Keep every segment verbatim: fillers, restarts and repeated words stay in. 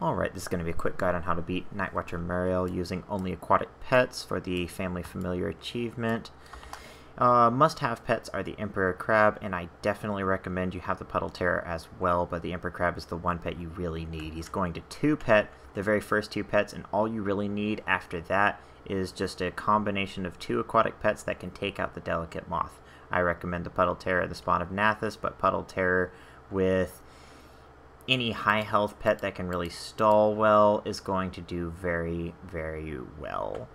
Alright, this is going to be a quick guide on how to beat Nightwatcher Merayl using only aquatic pets for the Family Familiar achievement. Uh, must-have pets are the Emperor Crab, and I definitely recommend you have the Puddle Terror as well, but the Emperor Crab is the one pet you really need. He's going to two-pet the very first two pets, and all you really need after that is just a combination of two aquatic pets that can take out the Delicate Moth. I recommend the Puddle Terror, the Spawn of Nathis, but Puddle Terror with any high health pet that can really stall well is going to do very, very well.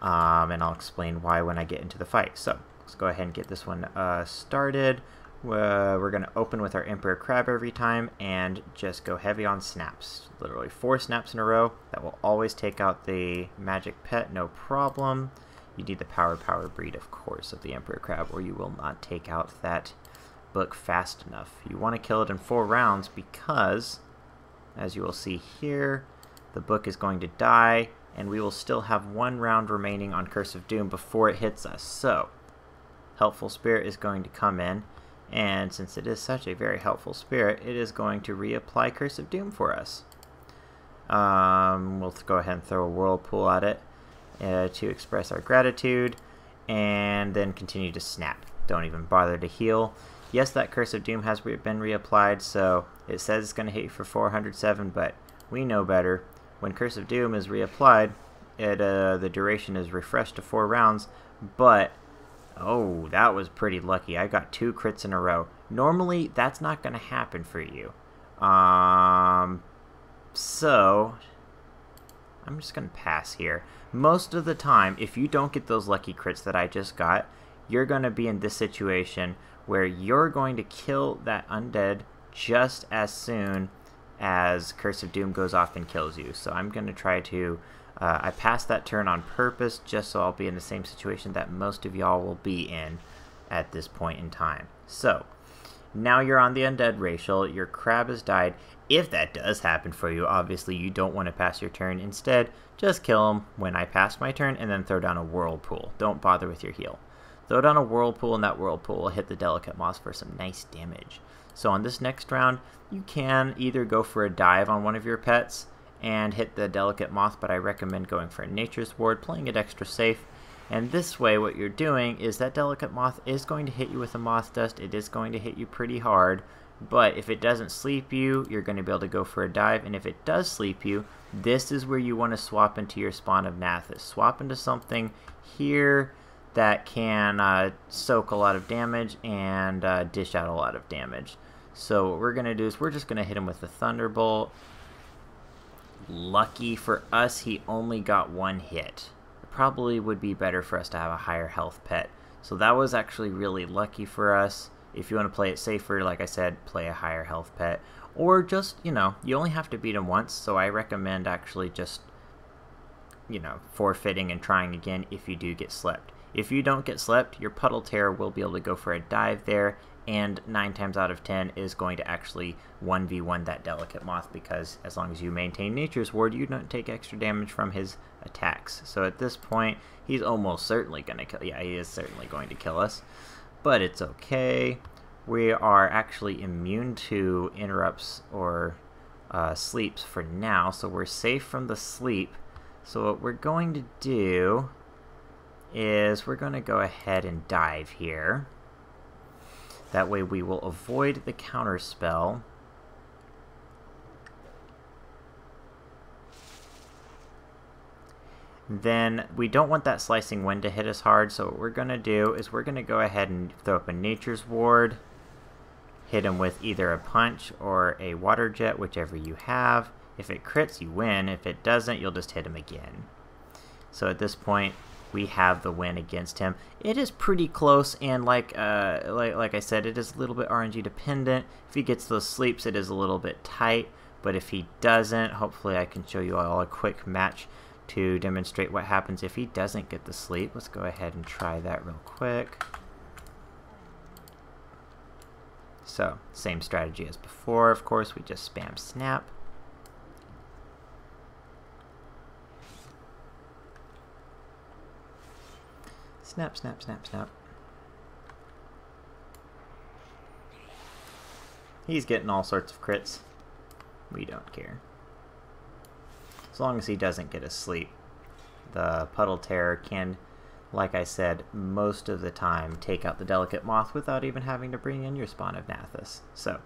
Um, and I'll explain why when I get into the fight. So let's go ahead and get this one uh, started. Uh, we're going to open with our Emperor Crab every time and just go heavy on snaps. Literally four snaps in a row. That will always take out the magic pet, no problem. You need the power power breed, of course, of the Emperor Crab, or you will not take out that book fast enough. You want to kill it in four rounds because, as you will see here, the book is going to die, and we will still have one round remaining on Curse of Doom before it hits us. So, Helpful Spirit is going to come in, and since it is such a very helpful spirit, it is going to reapply Curse of Doom for us. Um, we'll go ahead and throw a whirlpool at it uh, to express our gratitude, and then continue to snap. Don't even bother to heal. Yes, that Curse of Doom has been reapplied, so it says it's going to hit you for four hundred seven, but we know better. When Curse of Doom is reapplied, it, uh, the duration is refreshed to four rounds, but, oh, that was pretty lucky. I got two crits in a row. Normally, that's not going to happen for you. Um, so, I'm just going to pass here. Most of the time, if you don't get those lucky crits that I just got, you're going to be in this situation where you're going to kill that undead just as soon as Curse of Doom goes off and kills you. So I'm going to try to... Uh, I passed that turn on purpose just so I'll be in the same situation that most of y'all will be in at this point in time. So, now you're on the undead racial. Your crab has died. If that does happen for you, obviously you don't want to pass your turn. Instead, just kill him when I pass my turn and then throw down a whirlpool. Don't bother with your heal. Throw down a whirlpool, and that whirlpool will hit the Delicate Moth for some nice damage. So on this next round, you can either go for a dive on one of your pets and hit the Delicate Moth, but I recommend going for a Nature's Ward, playing it extra safe. And this way, what you're doing is that Delicate Moth is going to hit you with a Moth Dust. It is going to hit you pretty hard, but if it doesn't sleep you, you're going to be able to go for a dive, and if it does sleep you, this is where you want to swap into your Spawn of Nathis. Swap into something here that can uh, soak a lot of damage and uh, dish out a lot of damage. So what we're going to do is we're just going to hit him with the Thunderbolt. Lucky for us, he only got one hit. It probably would be better for us to have a higher health pet. So that was actually really lucky for us. If you want to play it safer, like I said, play a higher health pet. Or just, you know, you only have to beat him once, so I recommend actually just, you know, forfeiting and trying again if you do get slept. If you don't get slept, your Puddle Terror will be able to go for a dive there, and nine times out of ten is going to actually one v one that Delicate Moth, because as long as you maintain Nature's Ward, you don't take extra damage from his attacks. So at this point, he's almost certainly going to kill... Yeah, he is certainly going to kill us, but it's okay. We are actually immune to interrupts or uh, sleeps for now, so we're safe from the sleep. So what we're going to do is we're going to go ahead and dive here. That way we will avoid the counter spell. Then we don't want that slicing wind to hit us hard, so what we're going to do is we're going to go ahead and throw up a Nature's Ward, hit him with either a punch or a water jet, whichever you have. If it crits, you win. If it doesn't, you'll just hit him again. So at this point, we have the win against him. It is pretty close, and like uh, like, like I said, it is a little bit R N G dependent. If he gets those sleeps, it is a little bit tight, but if he doesn't, hopefully I can show you all a quick match to demonstrate what happens if he doesn't get the sleep. Let's go ahead and try that real quick. So, same strategy as before, of course. We just spam snap. Snap, snap, snap, snap. He's getting all sorts of crits. We don't care. as long as he doesn't get asleep. The Puddle Terror can, like I said, most of the time take out the Delicate Moth without even having to bring in your Spawn of Nathis. So,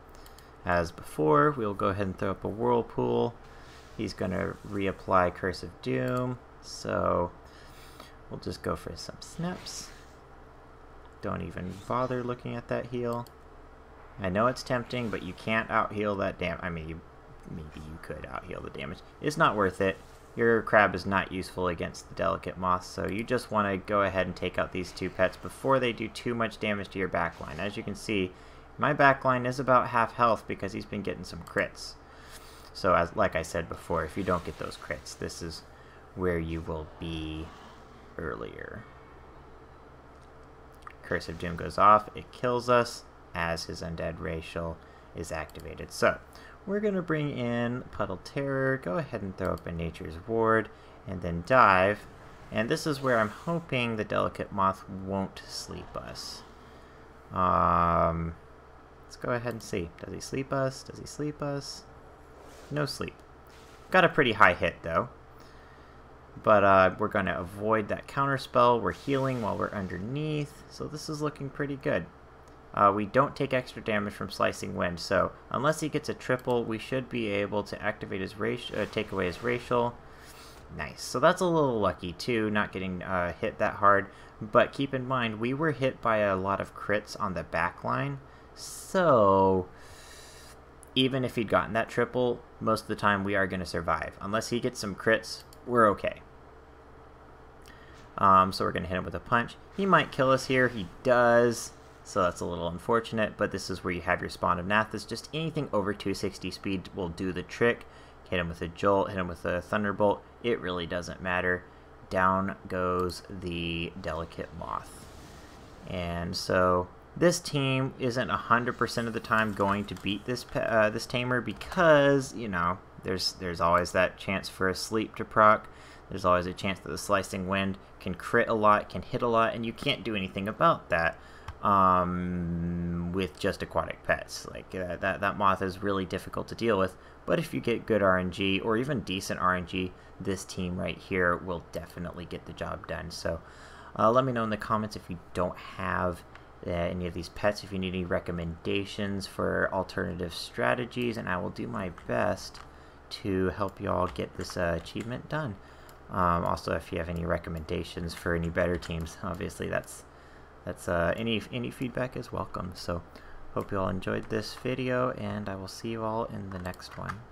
as before, we'll go ahead and throw up a Whirlpool. He's going to reapply Curse of Doom, so we'll just go for some snaps. Don't even bother looking at that heal. I know it's tempting, but you can't out-heal that damage. I mean, you, maybe you could out-heal the damage. It's not worth it. Your crab is not useful against the Delicate Moth, so you just want to go ahead and take out these two pets before they do too much damage to your backline. As you can see, my backline is about half health because he's been getting some crits. So, as like I said before, if you don't get those crits, this is where you will be earlier. Curse of Doom goes off. It kills us as his undead racial is activated. So, we're going to bring in Puddle Terror, go ahead and throw up a Nature's Ward, and then dive. And this is where I'm hoping the Delicate Moth won't sleep us. Um, let's go ahead and see. Does he sleep us? Does he sleep us? No sleep. Got a pretty high hit, though. But uh, we're going to avoid that counterspell. We're healing while we're underneath, so this is looking pretty good. Uh, we don't take extra damage from Slicing Wind, so unless he gets a triple, we should be able to activate his racial, uh, take away his racial. Nice. So that's a little lucky too, not getting uh, hit that hard. But keep in mind, we were hit by a lot of crits on the back line, so even if he'd gotten that triple, most of the time we are going to survive. Unless he gets some crits, we're okay. Um, so we're going to hit him with a punch. He might kill us here. He does. So that's a little unfortunate, but this is where you have your Spawn of Nathis. Just anything over two sixty speed will do the trick. Hit him with a Jolt, hit him with a Thunderbolt. It really doesn't matter. Down goes the Delicate Moth. And so this team isn't one hundred percent of the time going to beat this uh, this tamer because, you know, there's, there's always that chance for a sleep to proc. There's always a chance that the Slicing Wind can crit a lot, can hit a lot, and you can't do anything about that. Um, with just aquatic pets. Like, uh, that, that moth is really difficult to deal with, but if you get good R N G, or even decent R N G, this team right here will definitely get the job done. So, uh, let me know in the comments if you don't have uh, any of these pets, if you need any recommendations for alternative strategies, and I will do my best to help you all get this uh, achievement done. Um, also, if you have any recommendations for any better teams, obviously that's That's uh, any any feedback is welcome. So, hope you all enjoyed this video, and I will see you all in the next one.